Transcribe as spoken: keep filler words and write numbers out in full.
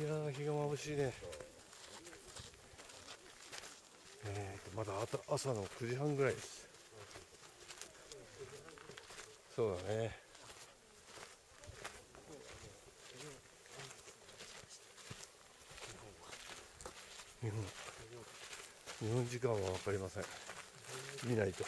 いやー、日が眩しいね。えーと、まだ朝のくじはんぐらいです。そうだね。日本、日本時間は分かりません。見ないと。